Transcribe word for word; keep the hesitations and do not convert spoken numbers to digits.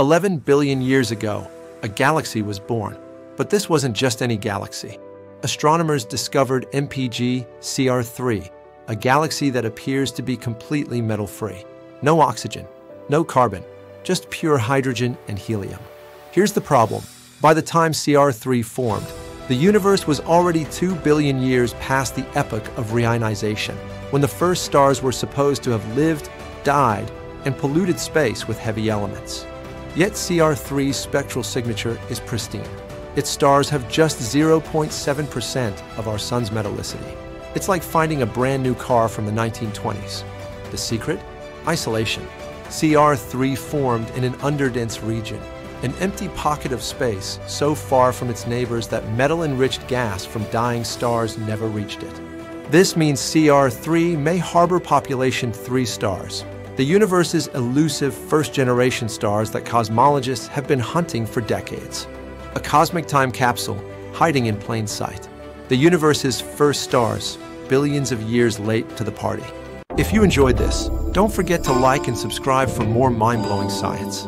eleven billion years ago, a galaxy was born. But this wasn't just any galaxy. Astronomers discovered M P G C R three, a galaxy that appears to be completely metal-free. No oxygen, no carbon, just pure hydrogen and helium. Here's the problem. By the time C R three formed, the universe was already two billion years past the Epoch of Reionization, when the first stars were supposed to have lived, died, and polluted space with heavy elements. Yet C R three's spectral signature is pristine. Its stars have just zero point seven percent of our sun's metallicity. It's like finding a brand new car from the nineteen twenties. The secret? Isolation. C R three formed in an underdense region, an empty pocket of space so far from its neighbors that metal-enriched gas from dying stars never reached it. This means C R three may harbor population three stars, the universe's elusive first-generation stars that cosmologists have been hunting for decades. A cosmic time capsule hiding in plain sight. The universe's first stars, billions of years late to the party. If you enjoyed this, don't forget to like and subscribe for more mind-blowing science.